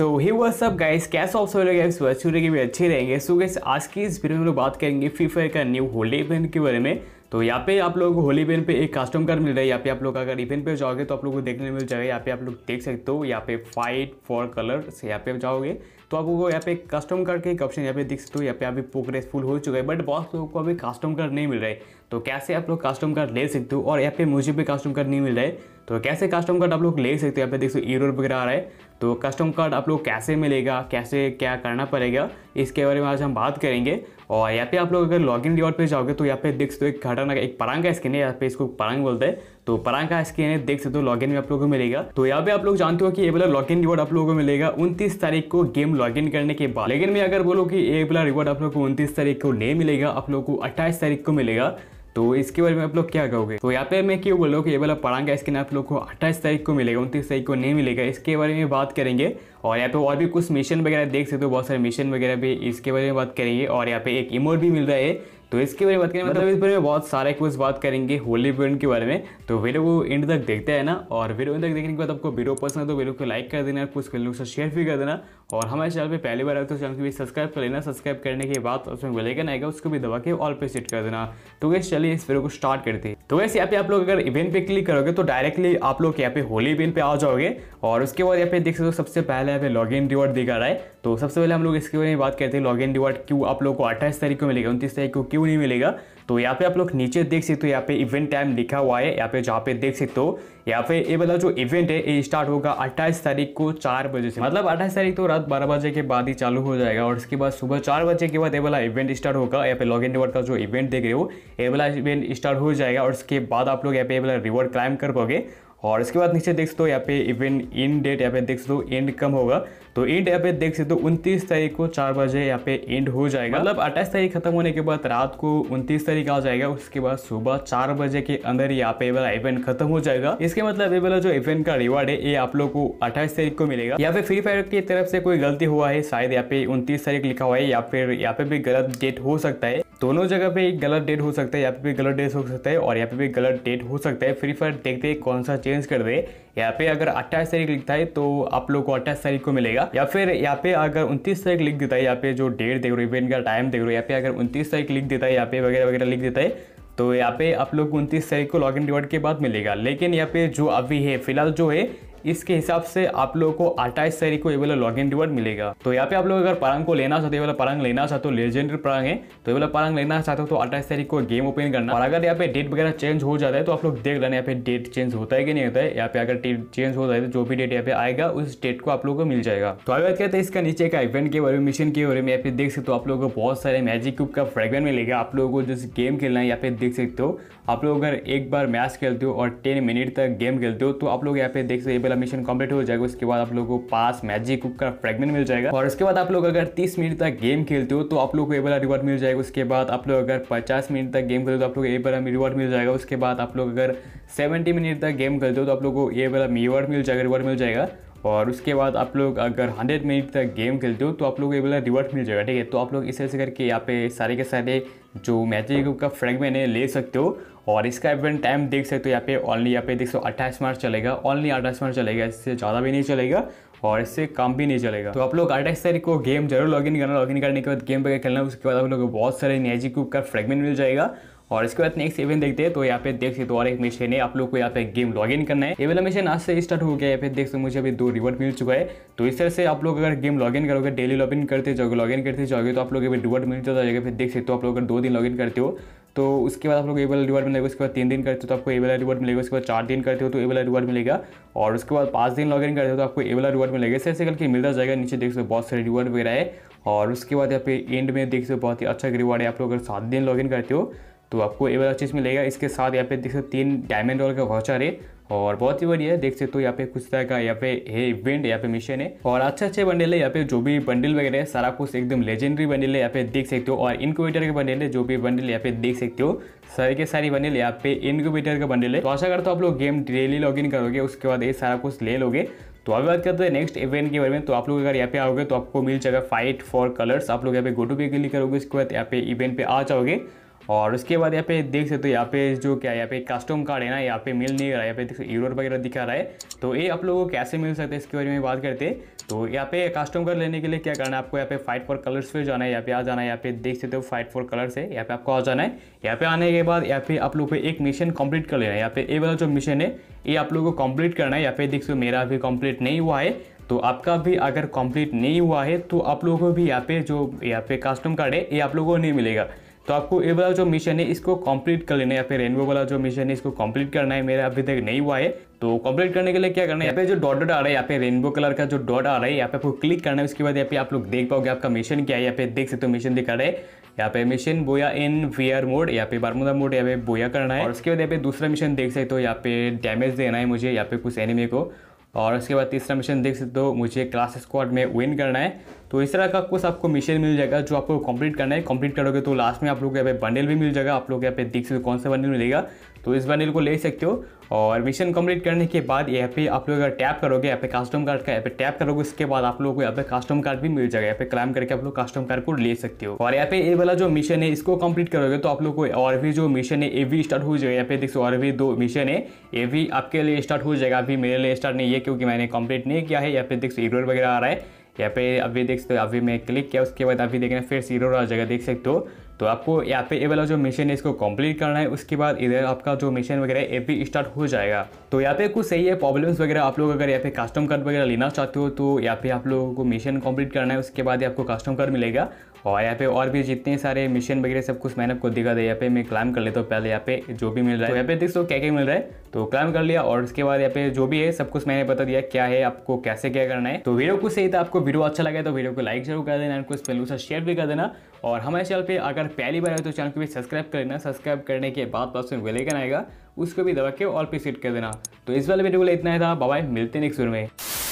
सो hey what's up guys, कैसे आप सभी लोग गाइस वर्चुअल के भी अच्छे रहेंगे। सो गाइस आज की इस वीडियो में लोग बात करेंगे फ्री फायर का न्यू होली इवेंट के बारे में। तो यहाँ पे आप लोगों को होली इवेंट पे एक कस्टम कार्ड मिल रहा है। यहाँ पे आप लोग अगर इवेंट पे जाओगे तो आप लोगों को देखने मिल जाएगा। यहाँ पे आप लोग देख सकते हो, यहाँ पे फाइट फॉर कलर से यहाँ पे जाओगे तो आप लोगों को यहाँ पे कस्टम कार्ड का एक ऑप्शन यहाँ पे देख सकते हो। यहाँ पे अभी प्रोग्रेसफुल हो चुका है, बट बहुत लोगों को अभी कस्टम कार्ड नहीं मिल रहा है। तो कैसे आप लोग कस्टम कार्ड ले सकते हो, और यहाँ पे मुझे भी कस्टम कार्ड नहीं मिल रहा है, तो कैसे कस्टम कार्ड आप लोग ले सकते हो। यहाँ पे देख सो एरर वगैरह आ रहा है। तो कस्टम कार्ड आप लोग कैसे मिलेगा, कैसे क्या करना पड़ेगा, इसके बारे में आज हम बात करेंगे। और यहाँ पे आप लोग अगर लॉगिन रिवॉर्ड पे जाओगे तो यहाँ पे देख सकते हो एक घटना का एक परांग का स्किन है। यहाँ पे इसको परांग बोलते हैं। तो परांग का स्किन है, देख सकते हो लॉगिन में आप लोगों को मिलेगा। तो यहाँ पे आप लोग जानते हो कि ये वाला लॉगिन रिवॉर्ड आप लोगों को मिलेगा 29 तारीख को गेम लॉगिन करने के बाद। लेकिन मैं अगर बोलूँ कि ये वाला रिवॉर्ड आप लोग को 29 तारीख को नहीं मिलेगा, आप लोग को 28 तारीख को मिलेगा, तो इसके बारे में आप लोग क्या कहोगे। तो यहाँ पे मैं क्यों बोल रहा हूँ कि ये वाला परांग का स्किन आप लोग को 28 तारीख को मिलेगा, 29 तारीख को नहीं मिलेगा, इसके बारे में बात करेंगे। और यहाँ पे और भी कुछ मिशन वगैरह देख सकते हो, बहुत सारे मिशन वगैरह भी, इसके बारे में बात करेंगे। और यहाँ पे एक इमोट भी मिल रहा है, तो इसके बारे में बात करेंगे। मतलब इस बारे में बहुत सारे कुछ बात करेंगे होली इवेंट के बारे में। तो वीडियो को एंड तक देखते हैं ना, और वीडियो एंड तक देखने के बाद आपको वीडियो पसंद है तो वीडियो को लाइक कर देना, कुछ लोगों से शेयर भी कर देना। और हमारे चैनल पे पहली बार आए तो चैनल को भी सब्सक्राइब कर लेना। सब्सक्राइब करने के बाद उसमें बेलाइकन आएगा, उसको भी दबा के ऑल पे सेट कर देना। तो गाइस चलिए इस वीडियो को स्टार्ट करते हैं। तो गाइस यहाँ पे आप लोग अगर इवेंट पे क्लिक करोगे तो डायरेक्टली आप लोग यहाँ पे होली इवेंट पे आ जाओगे। और उसके बाद यहाँ पे देख सकते हो सबसे पहले यहाँ पे लॉगिन रिवॉर्ड दिखा रहा है। तो सबसे पहले हम लोग इसके बारे में बात करते हैं, लॉगिन रिवॉर्ड क्यों आप लोग को 28 तारीख को मिलेगा, 29 तारीख को क्यों नहीं मिलेगा। तो यहाँ पे आप लोग नीचे देख सकते हो, यहाँ पे इवेंट टाइम लिखा हुआ है। यहाँ पे जहाँ पे देख सकते हो, यहाँ पे ये वाला जो इवेंट है ये स्टार्ट होगा 28 तारीख को 4 बजे से। मतलब 28 तारीख तो रात 12 बजे के बाद ही चालू हो जाएगा, और उसके बाद सुबह 4 बजे के बाद ये वाला इवेंट स्टार्ट होगा। यहाँ पे लॉगिन रिवॉर्ड का जो इवेंट देख रहे हो ये वाला इवेंट स्टार्ट हो जाएगा, और उसके बाद आप लोग यहाँ पे ये वाला रिवॉर्ड क्लाइम कर पाओगे। और इसके बाद नीचे देख सकते हो यहाँ पे इवेंट इन डेट, यहाँ पे देख सकते हो एंड कम होगा। तो एंड यहाँ पे देख सकते हो 29 तारीख को 4 बजे यहाँ पे एंड हो जाएगा। मतलब 28 तारीख खत्म होने के बाद रात को 29 तारीख आ जाएगा, उसके बाद सुबह 4 बजे के अंदर यहाँ पे वाला इवेंट खत्म हो जाएगा। इसके मतलब ये वाला जो इवेंट का रिवार्ड है ये आप लोग को 28 तारीख को मिलेगा। यहाँ पे फ्री फायर की तरफ से कोई गलती हुआ है, शायद यहाँ पे 29 तारीख लिखा हुआ है, या फिर यहाँ पे भी गलत डेट हो सकता है। दोनों जगह पे एक गलत डेट हो सकता है, यहाँ पे भी गलत डेट हो सकता है और यहाँ पे भी गलत डेट हो सकता है। फ्री फायर देखते हैं कौन सा चेंज कर दे। यहाँ पे अगर 28 तारीख लिखता है तो आप लोग को 28 तारीख को मिलेगा, या फिर यहाँ पे अगर 29 तारीख लिख देता है, यहाँ पे जो डेट देख रहे हो इवेंट का टाइम देख रहे हो, यहाँ पे अगर 29 तारीख लिख देता है, यहाँ पे वगैरह वगैरह लिख देता है, तो यहाँ पे आप लोग 29 तारीख को लॉगिन रिवॉर्ड के बाद मिलेगा। लेकिन यहाँ पे जो अभी है फिलहाल जो है इसके हिसाब से आप लोगों को 28 तारीख को ये वाला लॉगिन रिवॉर्ड मिलेगा। तो यहाँ पे आप लोग अगर परांग को लेना चाहते हो, ये वाला परांग लेना चाहते हो, लेजेंडरी परांग है, तो ये वाला परांग लेना चाहते हो तो 28 तारीख को गेम ओपन करना। और अगर यहाँ पे डेट वगैरह चेंज हो जाता है तो आप लोग देख लेना यहाँ पे डेट चेंज होता है कि नहीं होता है। यहाँ पे अगर डेट चेंज हो जाए तो जो भी डेट यहाँ पे आएगा उस डेट को आप लोग को मिल जाएगा। तो अभी बात करते हैं इसका नीचे का इवेंट के बारे में, मिशन के बारे में। यहाँ पे देख सकते हो आप लोगों को बहुत सारे मैजिक क्यूब का फ्रेगमेंट मिलेगा। आप लोगों को जिस गेम खेलना है यहाँ पे देख सकते हो, आप लोग अगर एक बार मैच खेलते हो और 10 मिनट तक गेम खेलते हो तो आप लोग यहाँ पे देख सकते मिशन कंप्लीट हो जाएगा। उसके बाद आप लोगों को 5 मैजिक क्यूब का फ्रेगमेंट मिल जाएगा। और उसके बाद आप लोग अगर 30 मिनट तक गेम खेलते हो तो आप लोग को ये वाला रिवॉर्ड मिल जाएगा। उसके बाद आप लोग अगर 50 मिनट तक गेम खेलते हो तो आप लोग को ये वाला रिवॉर्ड मिल जाएगा। उसके बाद आप लोग अगर 70 मिनट तक गेम खेलते हो तो आप लोग को ये वाला रिवॉर्ड मिल जाएगा। और उसके बाद आप लोग अगर 100 मिनट तक गेम खेलते हो तो आप लोग को ये वाला रिवॉर्ड मिल जाएगा। ठीक है, तो आप लोग इस तरह से करके यहाँ पे सारे के सारे जो मैजिक क्यूब का फ्रेगमेंट है ले सकते हो। और इसका इवेंट टाइम देख सकते हो यहाँ पे ओनली, यहाँ पे देख सो 28 मार्च चलेगा, ओनली 28 मार्च चलेगा। इससे ज़्यादा भी नहीं चलेगा और इससे कम भी नहीं चलेगा। तो आप लोग 28 तारीख को गेम जरूर लॉगिन करना। लॉगिन करने के बाद गेम वगैरह खेलना, उसके बाद आप लोग को बहुत सारे मैजिक क्यूब का फ्रेगमेंट मिल जाएगा। और इसके बाद नेक्स्ट इवेंट देखते हैं। तो यहाँ पे देख सकते हो और एक मिशन है, आप लोग को यहाँ पे गेम लॉगिन करना है। ये वाला मिशन आज से स्टार्ट हो गया है। यहाँ पे देख सकते हो मुझे अभी 2 रिवॉर्ड मिल चुका है। तो इस तरह से आप लोग अगर गेम लॉगिन करोगे, डेली लॉगिन करते जाओगे, तो आप लोग ये रिवॉर्ड मिल जाएगा। फिर देख सकते हो आप लोग अगर 2 दिन लॉगिन करते हो तो उसके बाद आप लोग ये वाला रिवॉर्ड मिलेगा। उसके बाद 3 दिन करते हो तो आपको ये वाला रिवॉर्ड मिलेगा। उसके बाद 4 दिन करते हो तो ये वाला रिवॉर्ड मिलेगा। और उसके बाद 5 दिन लॉगिन करते हो तो आपको ये वाला रिवॉर्ड मिलेगा। इस तरह से करके मिलता जाएगा। नीचे देख सकते हो बहुत सारे रिवॉर्ड वगैरह है। और उसके बाद यहाँ पे एंड में देख सकते हो बहुत ही अच्छा रिवॉर्ड है। आप लोग अगर 7 दिन लॉगिन करते हो तो आपको ये वाला चीज़ मिलेगा। इसके साथ यहाँ पे देख सकते हो 3 डायमंड का वाउचर है और बहुत ही बढ़िया है। देख सकते हो यहाँ पे कुछ तरह का यहाँ पे है इवेंट, यहाँ पे मिशन है और अच्छे बंडल है। यहाँ पे जो भी बंडल वगैरह है सारा कुछ एकदम लेजेंडरी बंडल है। यहाँ पे देख सकते हो और इनक्यूबेटर के बंडल है, जो भी बंडल यहाँ पे देख सकते हो सारे के सारे बंडल यहाँ पे इनक्यूबेटर का बंडल है। तो आशा करता हूँ आप लोग गेम डेली लॉगिन करोगे, उसके बाद ये सारा कुछ ले लोगे। तो अभी बात करते हैं नेक्स्ट इवेंट के बारे में। तो आप लोग अगर यहाँ पे आओगे तो आपको मिल जाएगा फाइट फॉर कलर्स। आप लोग यहाँ पे गो टू पे क्लिक करोगे, उसके बाद यहाँ पे इवेंट पे आ जाओगे। और उसके बाद यहाँ पे देख सकते हो यहाँ पे जो क्या यहाँ पे कस्टम कार्ड है ना, यहाँ पे मिल नहीं रहा है, यहाँ पे यूरो वगैरह दिखा रहा है। तो ये आप लोगों को कैसे मिल सकता है इसके बारे में बात करते। तो यहाँ पे कस्टम कार्ड लेने के लिए क्या करना है आपको, यहाँ पे फाइट फॉर कलर्स पे जाना है, यहाँ पे आ जाना है, यहाँ पे देख सकते हो फाइट फॉर कलर्स है, यहाँ पे आपको आ जाना है। यहाँ पे आने के बाद यहाँ पे आप लोग को एक मिशन कंप्लीट कर लेना है। यहाँ पे ये वाला जो मिशन है ये आप लोगों को कंप्लीट करना है। यहाँ पे देख सकते हो मेरा अभी कंप्लीट नहीं हुआ है, तो आपका भी अगर कंप्लीट नहीं हुआ है तो आप लोगों को भी यहाँ पे जो यहाँ पे कस्टम कार्ड है ये आप लोगों को नहीं मिलेगा। तो आपको ये वाला जो मिशन है इसको कंप्लीट कर लेना है, या फिर रेनबो वाला जो मिशन है इसको कंप्लीट करना है। मेरा अभी तक नहीं हुआ है, तो कंप्लीट करने के लिए क्या करना है, यहाँ पे जो डॉट डॉट आ रहा है, यहाँ पे रेनबो कलर का जो डॉट आ रहा है, यहाँ पे आपको क्लिक करना है। उसके बाद यहाँ पे आप लोग देख पाओगे आपका मिशन क्या है। यहाँ पे देख सकते हो मिशन दिखा रहा है, यहाँ पे मिशन बोया इन वीआर मोड, यहाँ पे बारमूदा मोड, यहाँ पे बोया करना है। और उसके बाद यहाँ पे दूसरा मिशन देख सकते हो, यहाँ पे डैमेज देना है मुझे यहाँ पे कुछ एनिमी को। और उसके बाद तीसरा मिशन देख सकते हो मुझे क्लास स्क्वाड में विन करना है। तो इस तरह का कुछ आपको मिशन मिल जाएगा जो आपको कंप्लीट करना है। कंप्लीट करोगे तो लास्ट में आप लोग यहाँ पे बंडल भी मिल जाएगा। आप लोग यहाँ पे देख सकते हो कौन सा बंडल मिलेगा, तो इस बंडल को ले सकते हो। और मिशन कंप्लीट करने के बाद यहाँ पे आप लोग अगर टैप करोगे, यहाँ पे कस्टम कार्ड का यहाँ पे टैप करोगे, उसके बाद आप लोग को यहाँ पे कस्टम कार्ड भी मिल जाएगा। यहाँ पे क्लाइम करके आप लोग कस्टम कार्ड को ले सकते हो। और यहाँ पे ये वाला जो मिशन है इसको कंप्लीट करोगे तो आप लोग को और भी जो मिशन है ये भी स्टार्ट हो जाएगा। यहाँ पे देखो और भी दो मिशन है ये भी आपके लिए स्टार्ट हो जाएगा। अभी मेरे लिए स्टार्ट नहीं है क्योंकि मैंने कंप्लीट नहीं किया है। यहाँ पे देखो एरर वगैरह आ रहा है, यहाँ पे अभी देख सकते हो, अभी मैं क्लिक किया उसके बाद अभी देखना फिर एरर आ जाएगा, देख सकते हो। तो आपको यहाँ पे ये वाला जो मिशन है इसको कंप्लीट करना है। उसके बाद इधर आपका जो मिशन वगैरह है ये भी स्टार्ट हो जाएगा। तो यहाँ पे कुछ सही है प्रॉब्लम्स वगैरह। आप लोग अगर यहाँ पे कस्टम कार्ड वगैरह लेना चाहते हो तो यहाँ पे आप लोगों को मिशन कंप्लीट करना है, उसके बाद आपको कस्टम कार्ड मिलेगा। और यहाँ पे और भी जितने सारे मिशन वगैरह सब कुछ मैंने आपको दिखा दिया। यहाँ पे मैं क्लाइम कर लेता हूँ पहले, यहाँ पे जो भी मिल रहा है। तो यहाँ पे देख सो क्या मिल रहा है, तो क्लाइम कर लिया। और उसके बाद यहाँ पे जो भी है सब कुछ मैंने बता दिया क्या है, आपको कैसे क्या करना है। तो वीडियो कुछ सही था, आपको वीडियो अच्छा लगा तो वीडियो को लाइक जरूर कर देना, उनको इस पहलू से शेयर भी कर देना। और हमारे चैनल पर अगर पहली बार है तो चैनल को भी सब्सक्राइब कर लेना। सब्सक्राइब करने के बाद पास में बेल आइकन आएगा, उसको भी दबा के ऑल पे सेट कर देना। तो इस वाले वीडियो को इतना ही था, बाय बाय, मिलते हैं नेक्स्ट वीडियो में।